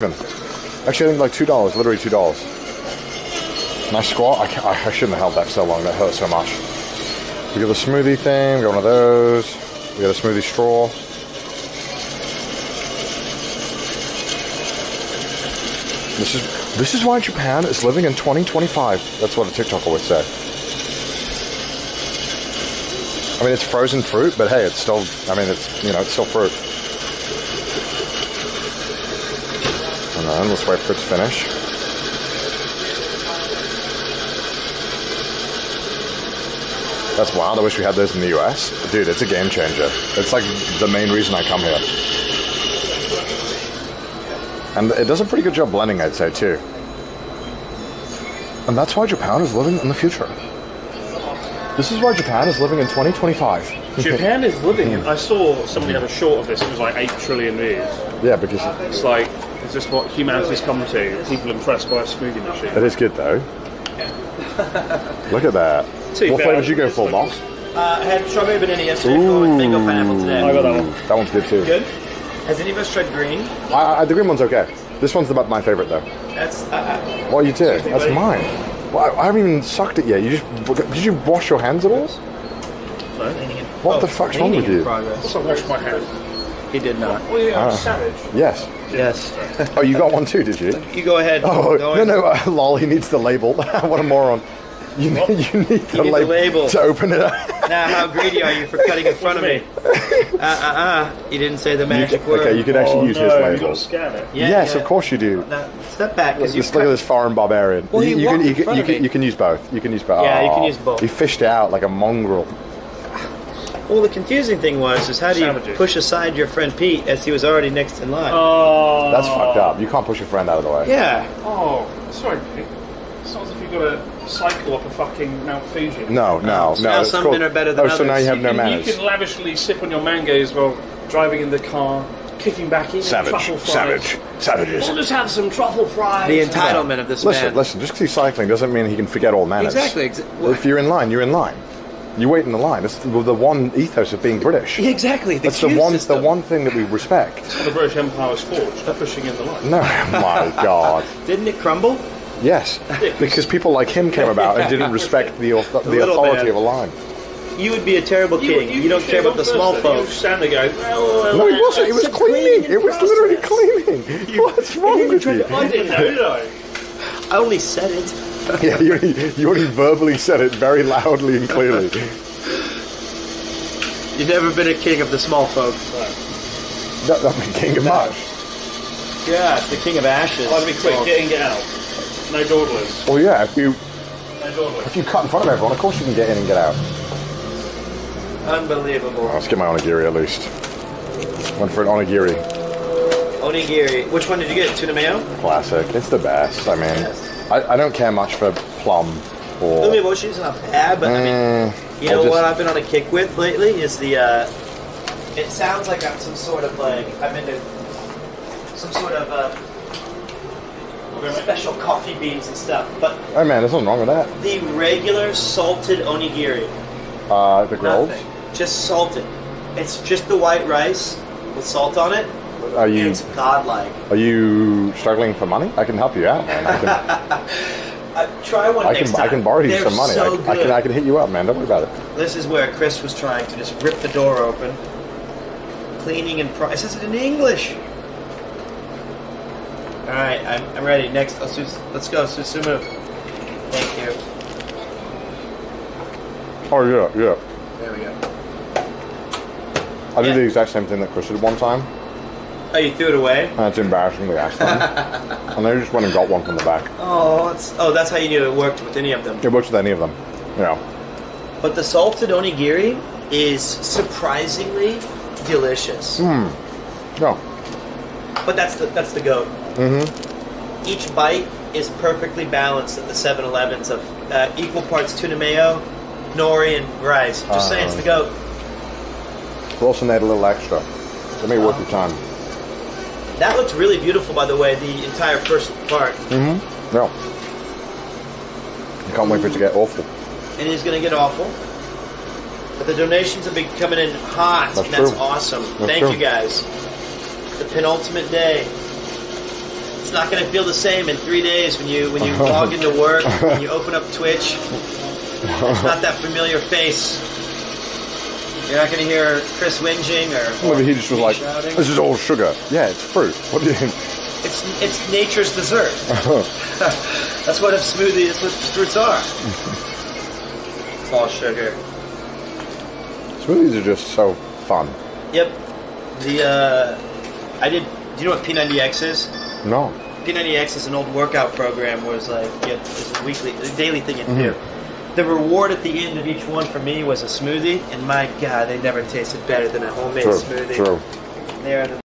Actually, I think like $2, literally $2. Nice squat. I shouldn't have held that so long. That hurt so much. We got the smoothie thing. We got one of those. We got a smoothie straw. This is why Japan is living in 2025. That's what a TikToker would say. I mean, it's frozen fruit, but hey, it's still. I mean, it's it's still fruit. Let's wait for it to finish. That's wild. I wish we had those in the US. Dude, it's a game changer. It's like the main reason I come here. And it does a pretty good job blending, I'd say, too. And that's why Japan is living in the future. This is why Japan is living in 2025. Japan is living in... I saw somebody had a short of this. It was like 8 trillion views. Yeah, because... It's like... Is this what humanity's come to? People impressed by a smoothie machine. That is good though. Yeah. Look at that. What flavour did you go for, Moss? I had strawberry banana yesterday. I think I got pineapple today. I got that one. That one's good too. Good? Has any of us tried green? The green one's okay. This one's about my favourite though. That's... Well, you did. That's mine. Well, I haven't even sucked it yet. Did you wash your hands at all? No. What the fuck's wrong with you? I washed my hands. He did not. Well, yeah, I'm savage. Yes. Yes. Oh, you got one too, did you? You go ahead. Oh, no, lol, he needs the label. What a moron. You need the label to open it up. Now, how greedy are you for cutting in front of me? You didn't say the magic word. Okay, you could actually use his label. You got to scan it. Yeah, yes, of course you do. Now, step back. Look at this foreign barbarian. Well, you can use both. You can use both. Yeah, you can use both. You fished out like a mongrel. Well, the confusing thing was how do you push aside your friend Pete as he was already next in line? Oh, that's fucked up. You can't push your friend out of the way. Yeah. Oh, sorry, Pete. It's not as if you've got to cycle up a fucking Mount Fuji. No. So now some men are better than others. So now you have no manners. You can lavishly sip on your mangoes while driving in the car, kicking back, eating truffle fries. Savages. We'll just have some truffle fries. The entitlement of this man. Listen. Just because he's cycling doesn't mean he can forget all manners. Exactly. If you're in line, you're in line. You wait in the line. That's the one ethos of being British. Exactly. That's the one thing that we respect. That's what the British Empire was forged. They're pushing in the line. No, my God. Didn't it crumble? Yes, because people like him came about and didn't respect the authority of a line. You would be a terrible king. You don't care about the small folks. No, he wasn't. It was cleaning. It was literally cleaning. What's wrong with you? I didn't know, though. I only said it. Yeah, you only verbally said it very loudly and clearly. You've never been a king of the small folks. Right. Not the king of much. Yeah, the king of ashes. I'll be quick. Get in, get out. No dawdlers. Well, yeah, if you cut in front of everyone, of course you can get in and get out. Unbelievable. Let's get my onigiri at least. Went for an onigiri. Onigiri. Which one did you get? Tuna mayo? Classic. It's the best. I mean. Yes. I don't care much for plum or... Umeboshi's not bad, but I mean... What I've been on a kick with lately is the... it sounds like I'm some sort of like... I'm into some sort of special coffee beans and stuff, but... Oh man, there's nothing wrong with that. The regular salted onigiri. The grilled? Nothing. Just salted. It's just the white rice with salt on it. Are you, it's godlike. Are you struggling for money? I can help you out, man. Try one next time. I can borrow you some money. So I can hit you up, man. Don't worry about it. This is where Chris was trying to just rip the door open. Cleaning and it says it in English. All right, I'm ready. Next, let's go. Susumu. Thank you. Oh yeah. There we go. I did the exact same thing that Chris did one time. Oh, you threw it away? That's embarrassing, we asked them. And they just went and got one from the back. Oh, that's how you knew it worked with any of them. It works with any of them, yeah. But the salted onigiri is surprisingly delicious. Hmm. No. Yeah. But that's the goat. Mm-hmm. Each bite is perfectly balanced at the 7-Elevens of equal parts tuna mayo, nori, and rice. Just saying, it's the goat. Wilson had a little extra. It may worth your time. That looks really beautiful, by the way, the entire first part. Mm-hmm. Yeah. I can't wait for it to get awful. And it is going to get awful. But the donations have been coming in hot. That's awesome. Thank you, guys. The penultimate day. It's not going to feel the same in 3 days when you log into work, when you open up Twitch. It's not that familiar face. You're not going to hear Chris whinging or maybe he just was like, shouting. This is all sugar. Yeah, it's fruit. What do you think? It's nature's dessert. That's what a smoothie is. What fruits are. It's all sugar. Smoothies are just so fun. Yep. Do you know what P90X is? No. P90X is an old workout program where it's like, yeah, it's a daily thing you do. Mm-hmm. The reward at the end of each one for me was a smoothie, and my God, they never tasted better than a homemade smoothie. True.